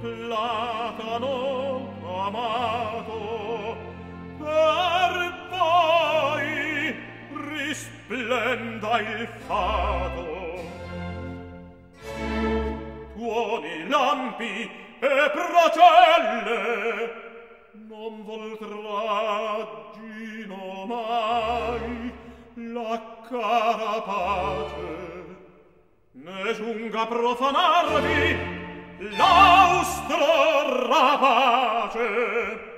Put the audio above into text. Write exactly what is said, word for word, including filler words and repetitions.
mio platano amato, per voi risplenda il fato. Tuoni, lampi e procelle, non voltraggino mai la cara pace, ne giunga a profanarvi l'austro rapace.